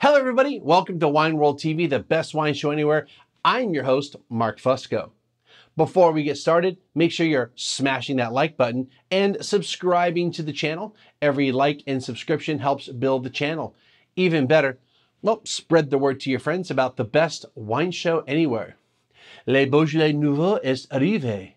Hello everybody, welcome to Wine World TV, the best wine show anywhere. I'm your host, Mark Fusco. Before we get started, make sure you're smashing that like button and subscribing to the channel. Every like and subscription helps build the channel. Even better, well, spread the word to your friends about the best wine show anywhere. Les Beaujolais Nouveau est arrivé.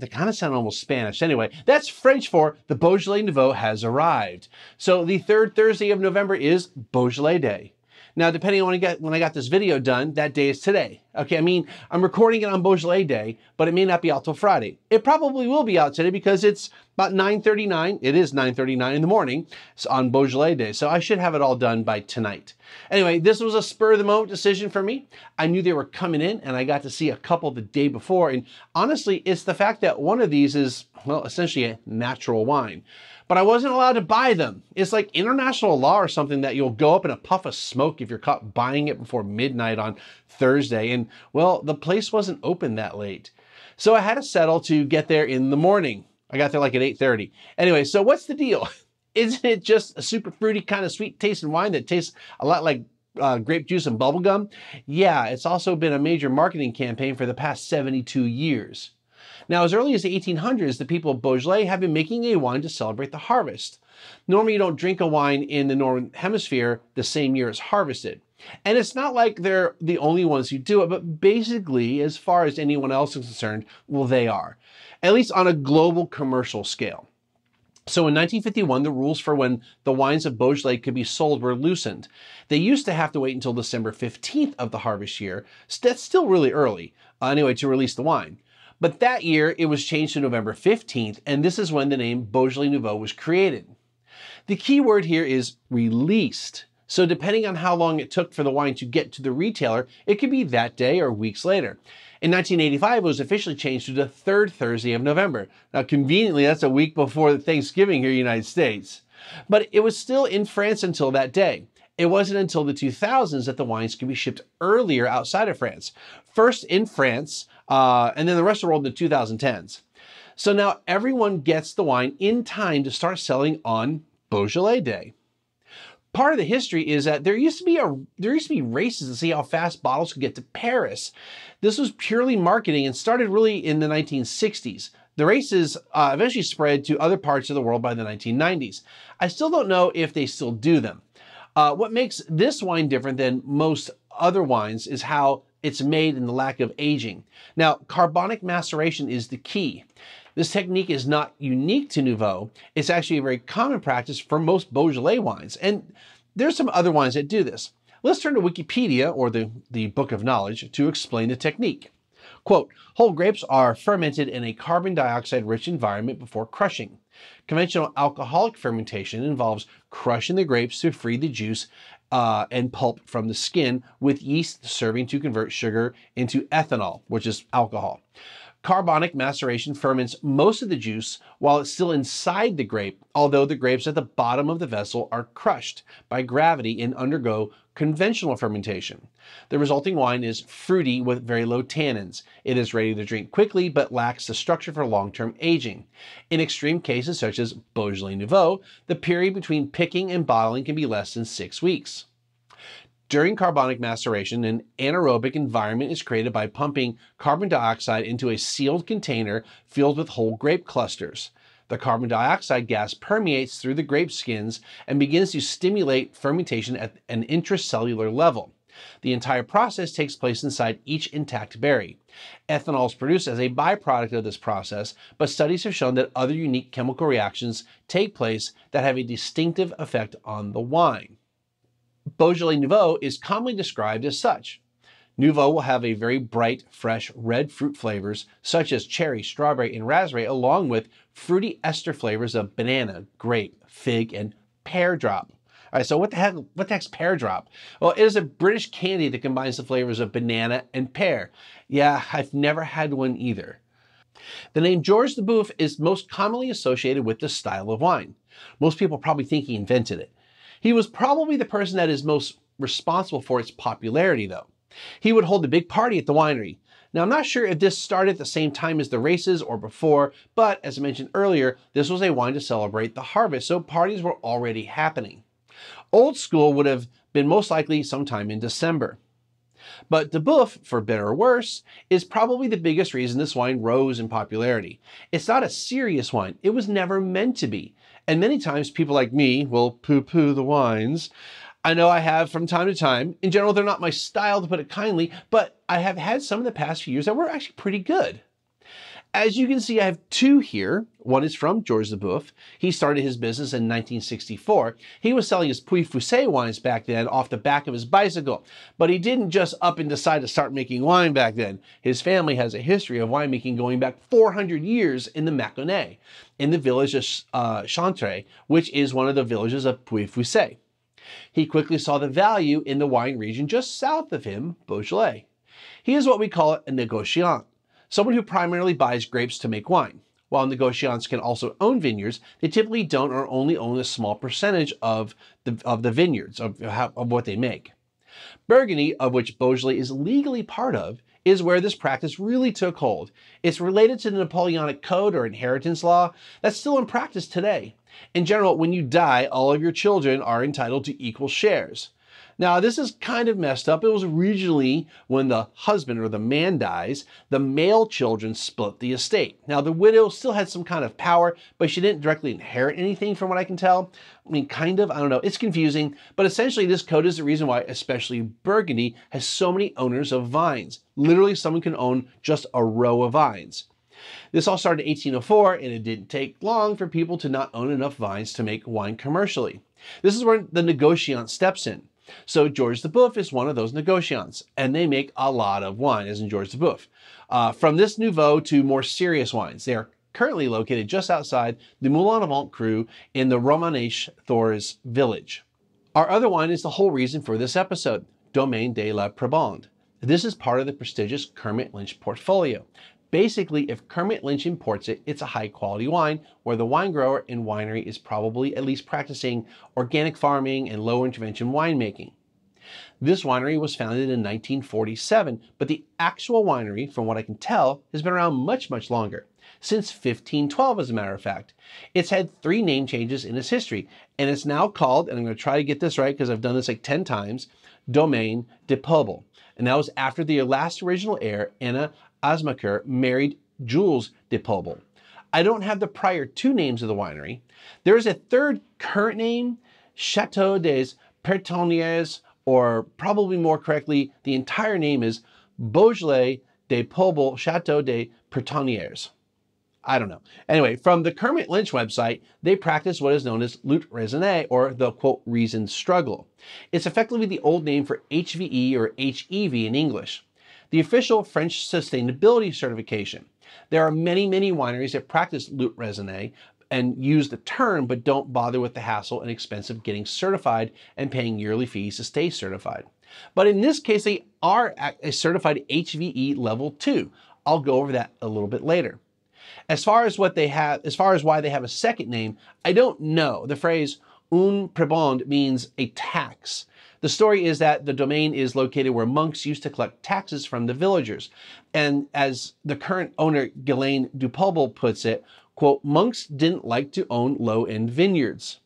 They kind of sound almost Spanish. Anyway, that's French for the Beaujolais Nouveau has arrived. So the third Thursday of November is Beaujolais Day. Now, depending on when I got this video done, that day is today. Okay, I mean, I'm recording it on Beaujolais Day, but it may not be out till Friday. It probably will be out today because it's about 9:39. It is 9:39 in the morning on Beaujolais Day, so I should have it all done by tonight. Anyway, this was a spur-of-the-moment decision for me. I knew they were coming in, and I got to see a couple the day before, and honestly, it's the fact that one of these is, well, essentially a natural wine. But I wasn't allowed to buy them. It's like international law or something that you'll go up in a puff of smoke if you're caught buying it before midnight on Thursday, and well, the place wasn't open that late. So I had to settle to get there in the morning. I got there like at 8:30. Anyway, so what's the deal? Isn't it just a super fruity kind of sweet tasting wine that tastes a lot like grape juice and bubble gum? Yeah, it's also been a major marketing campaign for the past 72 years. Now, as early as the 1800s, the people of Beaujolais have been making a wine to celebrate the harvest. Normally, you don't drink a wine in the Northern Hemisphere the same year it's harvested. And it's not like they're the only ones who do it, but basically, as far as anyone else is concerned, well, they are, at least on a global commercial scale. So in 1951, the rules for when the wines of Beaujolais could be sold were loosened. They used to have to wait until December 15th of the harvest year. So that's still really early, anyway, to release the wine. But that year, it was changed to November 15th, and this is when the name Beaujolais Nouveau was created. The key word here is released. So depending on how long it took for the wine to get to the retailer, it could be that day or weeks later. In 1985, it was officially changed to the third Thursday of November. Now, conveniently, that's a week before Thanksgiving here in the United States. But it was still in France until that day. It wasn't until the 2000s that the wines could be shipped earlier outside of France. First in France, and then the rest of the world in the 2010s. So now everyone gets the wine in time to start selling on Beaujolais Day. Part of the history is that there used to be races to see how fast bottles could get to Paris. This was purely marketing and started really in the 1960s. The races eventually spread to other parts of the world by the 1990s. I still don't know if they still do them. What makes this wine different than most other wines is how it's made and the lack of aging. Now, carbonic maceration is the key. This technique is not unique to Nouveau. It's actually a very common practice for most Beaujolais wines. And there's some other wines that do this. Let's turn to Wikipedia, or the Book of Knowledge, to explain the technique. Quote, whole grapes are fermented in a carbon dioxide-rich environment before crushing. Conventional alcoholic fermentation involves crushing the grapes to free the juice and pulp from the skin, with yeast serving to convert sugar into ethanol, which is alcohol. Carbonic maceration ferments most of the juice while it's still inside the grape, although the grapes at the bottom of the vessel are crushed by gravity and undergo conventional fermentation. The resulting wine is fruity with very low tannins. It is ready to drink quickly, but lacks the structure for long-term aging. In extreme cases such as Beaujolais Nouveau, the period between picking and bottling can be less than 6 weeks. During carbonic maceration, an anaerobic environment is created by pumping carbon dioxide into a sealed container filled with whole grape clusters. The carbon dioxide gas permeates through the grape skins and begins to stimulate fermentation at an intracellular level. The entire process takes place inside each intact berry. Ethanol is produced as a byproduct of this process, but studies have shown that other unique chemical reactions take place that have a distinctive effect on the wine. Beaujolais Nouveau is commonly described as such. Nouveau will have a very bright, fresh red fruit flavors such as cherry, strawberry, and raspberry, along with fruity ester flavors of banana, grape, fig, and pear drop. All right, so what the heck's pear drop? Well, it is a British candy that combines the flavors of banana and pear. Yeah, I've never had one either. The name Georges Duboeuf is most commonly associated with this style of wine. Most people probably think he invented it. He was probably the person that is most responsible for its popularity, though. He would hold a big party at the winery. Now, I'm not sure if this started at the same time as the races or before, but as I mentioned earlier, this was a wine to celebrate the harvest, so parties were already happening. Old school would have been most likely sometime in December. But Duboeuf, for better or worse, is probably the biggest reason this wine rose in popularity. It's not a serious wine. It was never meant to be. And many times people like me will poo-poo the wines. I know I have from time to time. In general, they're not my style, to put it kindly, but I have had some in the past few years that were actually pretty good. As you can see, I have two here. One is from Georges Duboeuf. He started his business in 1964. He was selling his Pouilly-Fuissé wines back then off the back of his bicycle, but he didn't just up and decide to start making wine back then. His family has a history of winemaking going back 400 years in the Maconnais, in the village of Chantre, which is one of the villages of Pouilly-Fuissé. He quickly saw the value in the wine region just south of him, Beaujolais. He is what we call a négociant, someone who primarily buys grapes to make wine. While négociants can also own vineyards, they typically don't or only own a small percentage of the vineyards, of what they make. Burgundy, of which Beaujolais is legally part of, is where this practice really took hold. It's related to the Napoleonic Code or inheritance law that's still in practice today. In general, when you die, all of your children are entitled to equal shares. Now, this is kind of messed up. It was originally when the husband or the man dies, the male children split the estate. Now, the widow still had some kind of power, but she didn't directly inherit anything from what I can tell. I mean, kind of, I don't know. It's confusing, but essentially this code is the reason why, especially Burgundy, has so many owners of vines. Literally, someone can own just a row of vines. This all started in 1804, and it didn't take long for people to not own enough vines to make wine commercially. This is where the négociant steps in. So Georges Duboeuf is one of those négociants, and they make a lot of wine, as in Georges Duboeuf. From this Nouveau to more serious wines, they are currently located just outside the Moulin-à-Vent crew in the Romanèche-Thorins village. Our other wine is the whole reason for this episode, Domaine de la Prébende. This is part of the prestigious Kermit Lynch portfolio. Basically, if Kermit Lynch imports it, it's a high-quality wine where the wine grower and winery is probably at least practicing organic farming and low-intervention winemaking. This winery was founded in 1947, but the actual winery, from what I can tell, has been around much, much longer, since 1512, as a matter of fact. It's had 3 name changes in its history, and it's now called, and I'm going to try to get this right because I've done this like 10 times, Domaine Dupeuble, and that was after the last original heir, Anna Dupeuble married Jules de Dupeuble. I don't have the prior 2 names of the winery. There is a 3rd current name, Château des Pertonniers, or probably more correctly, the entire name is Beaujolais Dupeuble Château des Pertonniers. I don't know. Anyway, from the Kermit Lynch website, they practice what is known as lutte raisonnée, or the, quote, reason struggle. It's effectively the old name for HVE or HEV in English, the official French sustainability certification. There are many, many wineries that practice lutte raisonnée and use the term, but don't bother with the hassle and expense of getting certified and paying yearly fees to stay certified. But in this case, they are a certified HVE level 2. I'll go over that a little bit later. As far as what they have, as far as why they have a second name, I don't know. The phrase "un prébende" means a tax. The story is that the domain is located where monks used to collect taxes from the villagers. And as the current owner, Ghislaine Dupeuble, puts it, quote, monks didn't like to own low-end vineyards.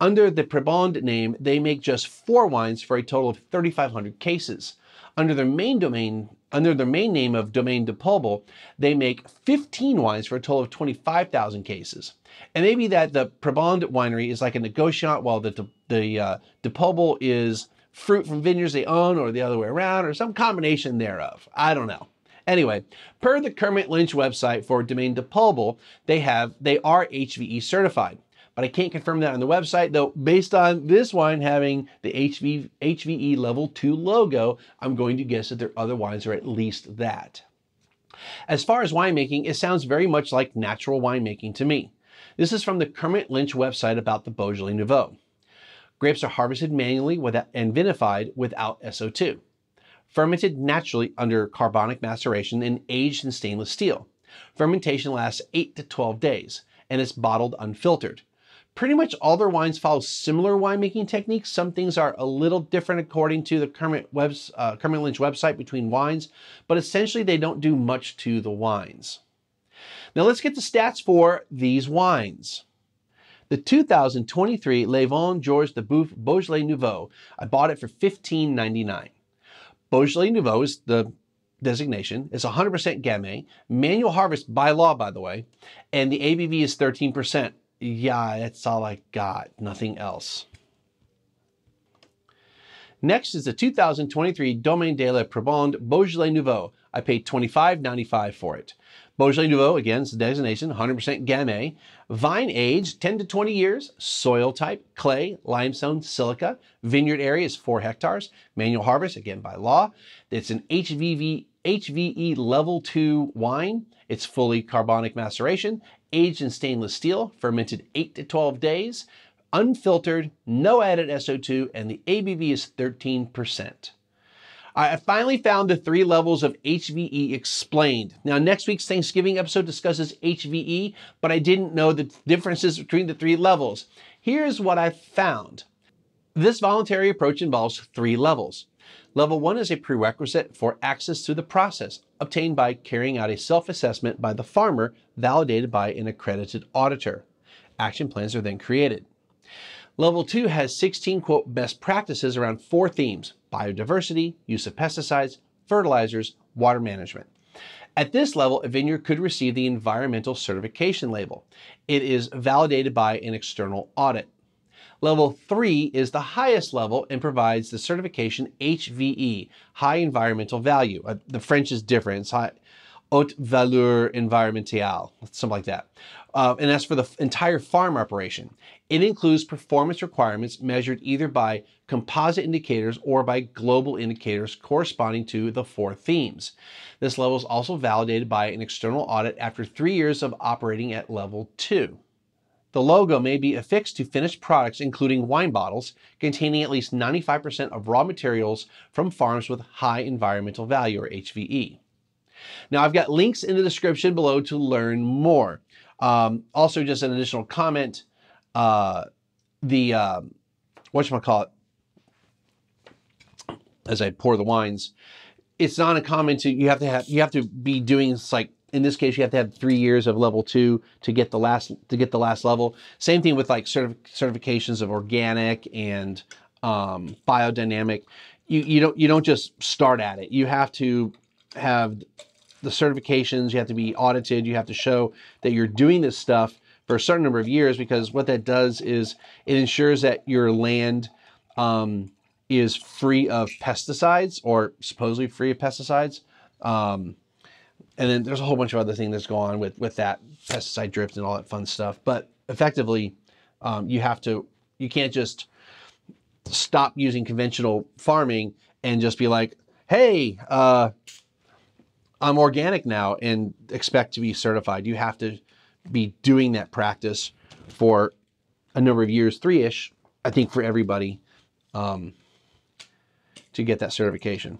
Under the Prébende name, they make just 4 wines for a total of 3,500 cases. Under their main name of Domaine Dupeuble, they make 15 wines for a total of 25,000 cases. And maybe that the Prébende winery is like a négociant, while the Dupeuble is fruit from vineyards they own, or the other way around, or some combination thereof. I don't know. Anyway, per the Kermit Lynch website for Domaine Dupeuble, they are HVE certified. But I can't confirm that on the website, though based on this wine having the HVE level 2 logo, I'm going to guess that their other wines are at least that. As far as winemaking, it sounds very much like natural winemaking to me. This is from the Kermit Lynch website about the Beaujolais Nouveau. Grapes are harvested manually and vinified without SO2. Fermented naturally under carbonic maceration and aged in stainless steel. Fermentation lasts 8 to 12 days and it's bottled unfiltered. Pretty much all their wines follow similar winemaking techniques. Some things are a little different according to the Kermit Lynch website between wines, but essentially they don't do much to the wines. Now let's get the stats for these wines. The 2023 Les Vins Georges Dubœuf Beaujolais Nouveau, I bought it for $15.99. Beaujolais Nouveau is the designation. It's 100% Gamay, manual harvest by law, by the way, and the ABV is 13%. Yeah, that's all I got, nothing else. Next is the 2023 Domaine de la Prébende Beaujolais Nouveau. I paid $25.95 for it. Beaujolais Nouveau, again, is the designation, 100% Gamay. Vine age, 10 to 20 years. Soil type, clay, limestone, silica. Vineyard area is 4 hectares. Manual harvest, again, by law. It's an HVE level 2 wine. It's fully carbonic maceration. Aged in stainless steel, fermented 8 to 12 days. Unfiltered, no added SO2, and the ABV is 13%. I finally found the 3 levels of HVE explained. Now, next week's Thanksgiving episode discusses HVE, but I didn't know the differences between the 3 levels. Here's what I found. This voluntary approach involves 3 levels. Level 1 is a prerequisite for access to the process, obtained by carrying out a self-assessment by the farmer, validated by an accredited auditor. Action plans are then created. Level 2 has 16, quote, best practices around 4 themes: biodiversity, use of pesticides, fertilizers, water management. At this level, a vineyard could receive the environmental certification label. It is validated by an external audit. Level 3 is the highest level and provides the certification HVE, high environmental value. The French is different. It's high, haute valeur environmentale, something like that. And that's for the entire farm operation. It includes performance requirements measured either by composite indicators or by global indicators corresponding to the 4 themes. This level is also validated by an external audit after 3 years of operating at level 2. The logo may be affixed to finished products, including wine bottles, containing at least 95% of raw materials from farms with high environmental value, or HVE. Now, I've got links in the description below to learn more. Also, just an additional comment, as I pour the wines, it's not uncommon to, you have to be doing, it's like, in this case, you have to have 3 years of level 2 to get the last level. Same thing with like certifications of organic and biodynamic. You don't just start at it. You have to have the certifications, you have to be audited, you have to show that you're doing this stuff for a certain number of years, because what that does is it ensures that your land is free of pesticides, or supposedly free of pesticides. And then there's a whole bunch of other things that go on with that pesticide drift and all that fun stuff. But effectively, you can't just stop using conventional farming and just be like, hey, I'm organic now, and expect to be certified. You have to be doing that practice for a number of years, 3-ish, I think, for everybody to get that certification.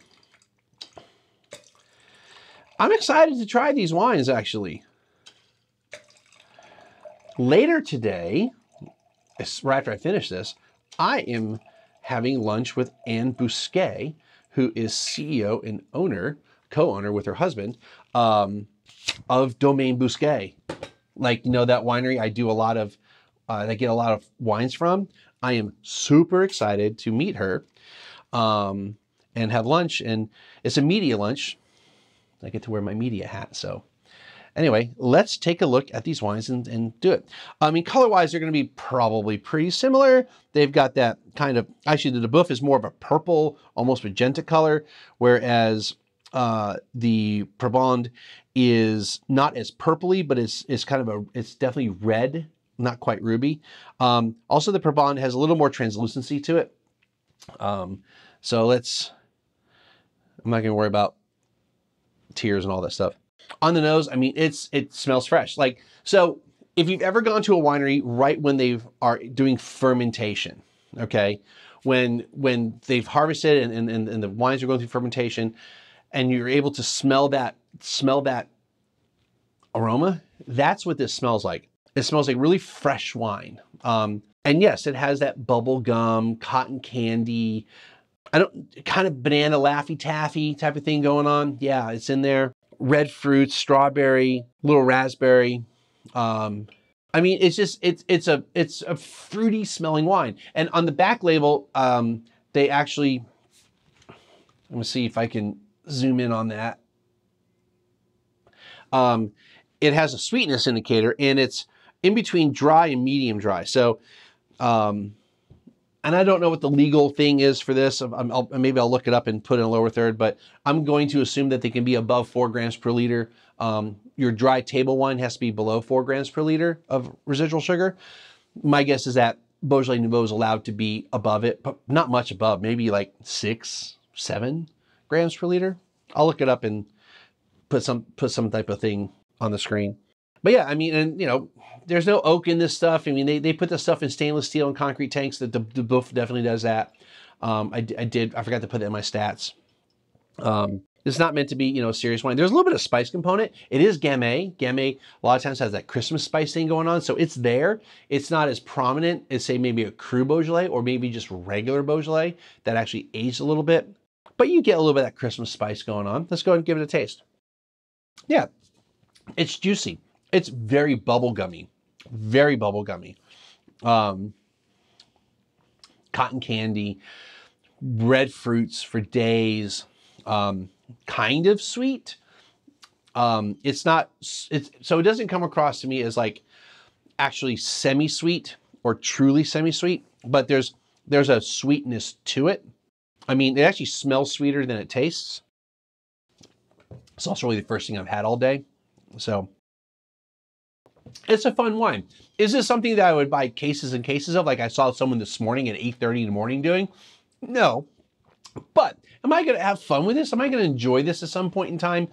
I'm excited to try these wines, actually. Later today, right after I finish this, I am having lunch with Anne Bousquet, who is CEO and owner, co-owner with her husband, of Domaine Bousquet. Like, you know, that winery I do a lot of, I get a lot of wines from. I am super excited to meet her and have lunch. And it's a media lunch. I get to wear my media hat. So anyway, let's take a look at these wines and do it. I mean, color-wise, they're going to be probably pretty similar. They've got that kind of, actually the Dubœuf is more of a purple, almost magenta color, whereas the Prébende is not as purpley, but it's kind of it's definitely red, not quite ruby. Also, the Prébende has a little more translucency to it. So I'm not going to worry about tears and all that stuff. On the nose, I mean, it smells fresh. Like, so if you've ever gone to a winery right when they are doing fermentation, okay? When they've harvested and the wines are going through fermentation, and you're able to smell that aroma, that's what this smells like. It smells like really fresh wine. And yes, it has that bubble gum, cotton candy, kind of banana Laffy Taffy type of thing going on. Yeah, it's in there. Red fruit, strawberry, little raspberry. I mean, it's just, it's a fruity smelling wine. And on the back label, they actually, let me see if I can zoom in on that. It has a sweetness indicator, and it's in between dry and medium dry. So, and I don't know what the legal thing is for this. Maybe I'll look it up and put in a lower third, but I'm going to assume that they can be above 4 grams per liter. Your dry table wine has to be below 4 grams per liter of residual sugar. My guess is that Beaujolais Nouveau is allowed to be above it, but not much above, maybe like 6, 7 grams per liter. I'll look it up and put some type of thing on the screen. But yeah, I mean, and you know, there's no oak in this stuff. I mean, they put this stuff in stainless steel and concrete tanks. That the Dubœuf definitely does that. I forgot to put that in my stats. It's not meant to be, you know, serious wine. There's a little bit of spice component. It is Gamay. Gamay a lot of times has that Christmas spice thing going on. So it's there. It's not as prominent as say maybe a Cru Beaujolais or maybe just regular Beaujolais that actually aged a little bit. But you get a little bit of that Christmas spice going on. Let's go ahead and give it a taste. Yeah, it's juicy. It's very bubblegummy, very bubblegummy. Cotton candy, red fruits for days, kind of sweet. So it doesn't come across to me as like actually semi-sweet or truly semi-sweet, but there's a sweetness to it. I mean, it actually smells sweeter than it tastes. It's also really the first thing I've had all day, so. It's a fun wine. Is this something that I would buy cases and cases of, like I saw someone this morning at 8:30 in the morning doing? No. But am I going to have fun with this? Am I going to enjoy this at some point in time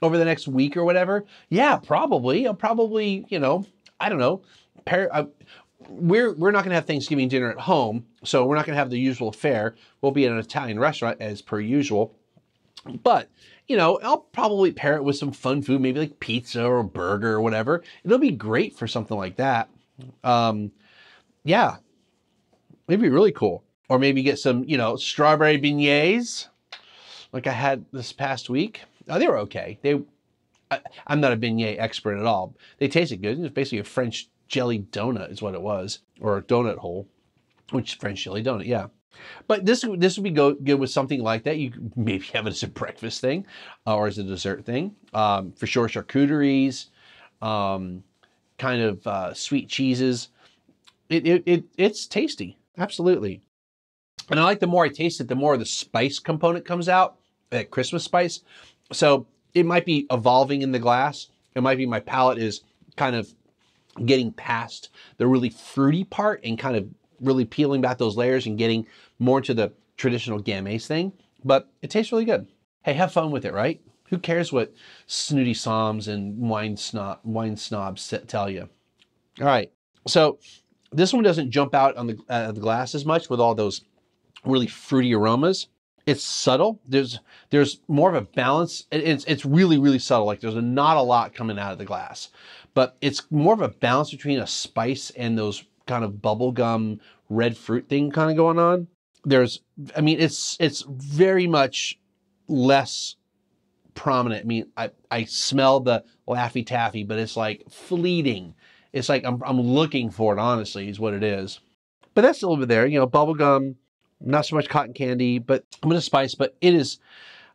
over the next week or whatever? Yeah, probably. I'll probably, you know, I don't know. We're not going to have Thanksgiving dinner at home, so we're not going to have the usual fare. We'll be at an Italian restaurant as per usual. But, you know, I'll probably pair it with some fun food, maybe like pizza or a burger or whatever. It'll be great for something like that. Yeah, it'd be really cool. Or maybe get some, you know, strawberry beignets like I had this past week. Oh, they were okay. I'm not a beignet expert at all. They tasted good. It was basically a French jelly donut is what it was, or a donut hole, which is French jelly donut, yeah. But this would be good with something like that. You maybe have it as a breakfast thing or as a dessert thing. For sure, charcuteries, kind of sweet cheeses. It's tasty, absolutely. And I like the more I taste it, the more the spice component comes out, that Christmas spice. So it might be evolving in the glass. It might be my palate is kind of getting past the really fruity part and kind of really peeling back those layers and getting more to the traditional Gamay thing, but it tastes really good. Hey, have fun with it, right? Who cares what snooty psalms and wine snobs tell you? All right, so this one doesn't jump out on the glass as much with all those really fruity aromas. It's subtle. There's more of a balance. It's really, really subtle. Like there's not a lot coming out of the glass, but it's more of a balance between a spice and those kind of bubblegum red fruit thing kind of going on. I mean, it's very much less prominent. I mean, I smell the Laffy Taffy, but it's like fleeting. It's like I'm looking for it, honestly, is what it is. But that's a little bit there, you know, bubblegum, not so much cotton candy, but I'm gonna spice, but it is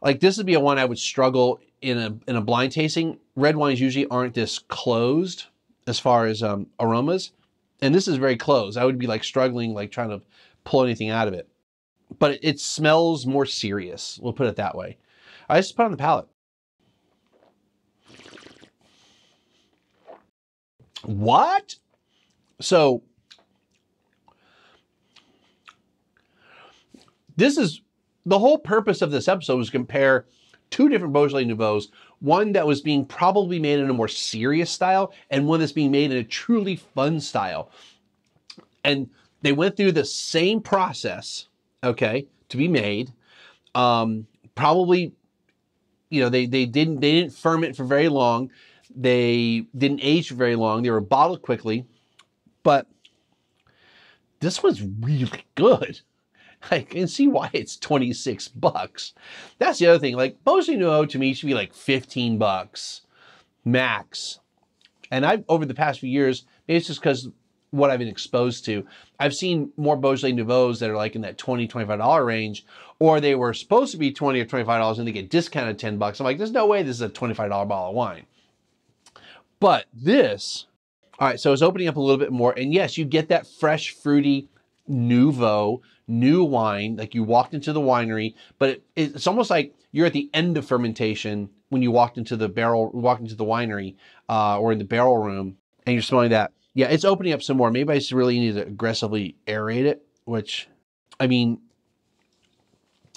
like, this would be a one I would struggle in a blind tasting. Red wines usually aren't this closed as far as aromas. And this is very close. I would be like struggling, like trying to pull anything out of it. But it smells more serious. We'll put it that way. I just put it on the palate. What? So this is the whole purpose of this episode was to compare two different Beaujolais Nouveaux, one that was being probably made in a more serious style and one that's being made in a truly fun style. And They went through the same process, okay, to be made. Probably, you know, they didn't ferment for very long. They didn't age for very long. They were bottled quickly, but this was really good. I can see why it's 26 bucks. That's the other thing. Like, Beaujolais Nouveau to me should be like 15 bucks max. And I've, over the past few years, maybe it's just because what I've been exposed to, I've seen more Beaujolais Nouveaux that are like in that $20, $25 range, or they were supposed to be $20 or $25 and they get discounted 10 bucks. I'm like, there's no way this is a $25 bottle of wine. But this, all right, so it's opening up a little bit more. And yes, you get that fresh, fruity, nouveau, new wine, like you walked into the winery, but it's almost like you're at the end of fermentation when you walked into the barrel, walked into the winery or in the barrel room, and you're smelling that. Yeah, it's opening up some more. Maybe I just really need to aggressively aerate it, which, I mean,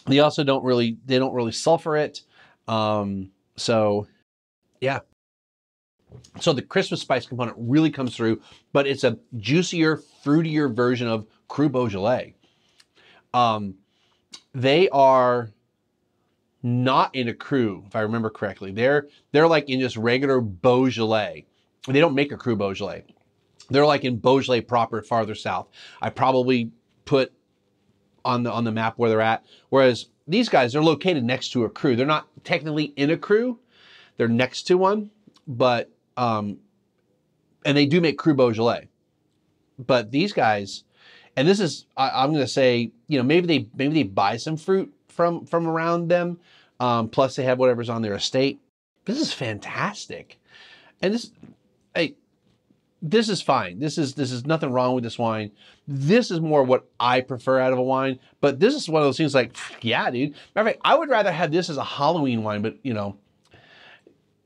they also don't really, they don't really sulfur it. So yeah. So the Christmas spice component really comes through, but it's a juicier, fruitier version of Cru Beaujolais. They are not in a Cru, if I remember correctly. They're like in just regular Beaujolais. They don't make a Cru Beaujolais. They're like in Beaujolais proper, farther south. I probably put on the map where they're at. Whereas these guys, they're located next to a Cru. They're not technically in a Cru. They're next to one, but and they do make Cru Beaujolais. But these guys. And this is, I'm going to say, you know, maybe they buy some fruit from around them. Plus they have whatever's on their estate. This is fantastic. And this, hey, this is fine. This is nothing wrong with this wine. This is more what I prefer out of a wine, but this is one of those things like, yeah, dude. Matter of fact, I would rather have this as a Halloween wine, but you know,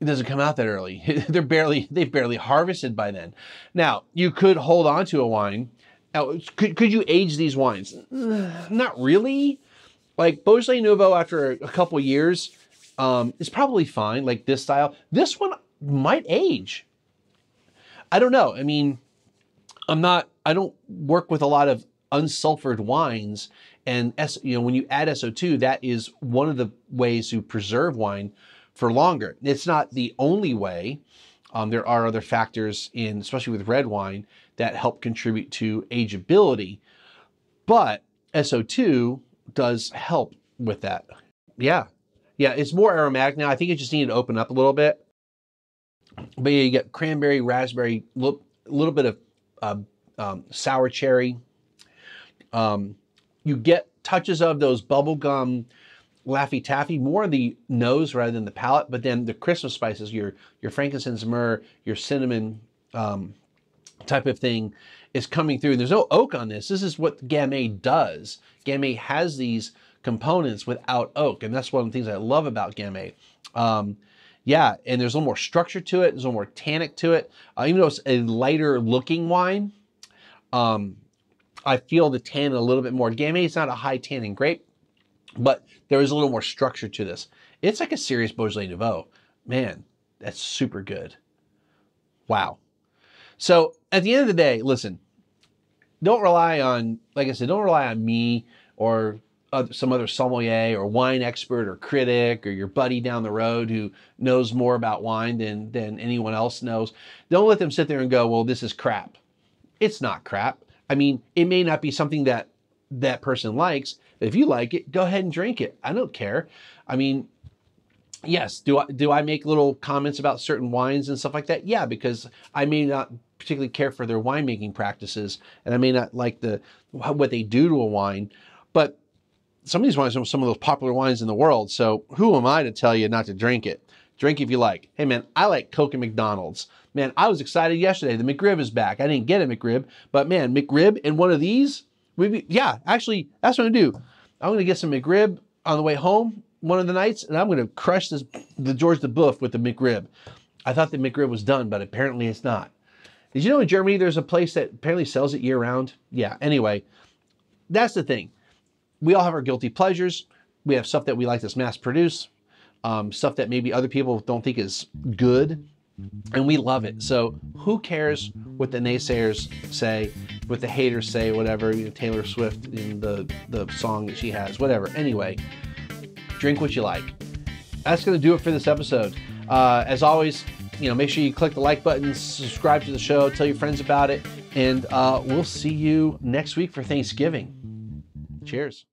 it doesn't come out that early. they've barely harvested by then. Now you could hold on to a wine. Now, could you age these wines? Not really. Like Beaujolais Nouveau after a couple years is probably fine, like this style. This one might age. I don't know. I mean, I don't work with a lot of unsulfured wines, and you know, when you add SO2, that is one of the ways to preserve wine for longer. It's not the only way. There are other factors in, especially with red wine, that help contribute to ageability, but SO2 does help with that. Yeah. Yeah. It's more aromatic now. I think it just needed to open up a little bit, but yeah, you get cranberry, raspberry, a little bit of sour cherry. You get touches of those bubblegum Laffy Taffy, more of the nose rather than the palate, but then the Christmas spices, your frankincense and myrrh, your cinnamon type of thing is coming through. There's no oak on this. This is what Gamay does. Gamay has these components without oak, and that's one of the things I love about Gamay. Yeah, and there's a little more structure to it. There's a little more tannic to it. Even though it's a lighter looking wine, I feel the tannin a little bit more. Gamay is not a high tannin grape, but there is a little more structure to this. It's like a serious Beaujolais Nouveau. Man, that's super good. Wow. So at the end of the day, listen, don't rely on, like I said, don't rely on me or some other sommelier or wine expert or critic or your buddy down the road who knows more about wine than anyone else knows. Don't let them sit there and go, well, this is crap. It's not crap. I mean, it may not be something that that person likes. If you like it, go ahead and drink it. I don't care. I mean, yes, do I make little comments about certain wines and stuff like that? Yeah, because I may not particularly care for their winemaking practices, and I may not like what they do to a wine. But some of these wines are some of those popular wines in the world, so who am I to tell you not to drink it? Drink if you like. Hey, man, I like Coke and McDonald's. Man, I was excited yesterday. The McRib is back. I didn't get a McRib, but, man, McRib and one of these, maybe, yeah, actually, that's what I'm going to do. I'm going to get some McRib on the way home one of the nights, and I'm going to crush the Georges Duboeuf with the McRib. I thought the McRib was done, but apparently it's not. Did you know in Germany there's a place that apparently sells it year-round? Yeah, anyway, that's the thing. We all have our guilty pleasures. We have stuff that we like that's mass-produced, stuff that maybe other people don't think is good. and we love it. So who cares what the naysayers say, what the haters say, whatever, you know, Taylor Swift in the song that she has, whatever. Anyway, drink what you like. That's going to do it for this episode. As always, you know, make sure you click the like button, subscribe to the show, tell your friends about it, and we'll see you next week for Thanksgiving. Cheers.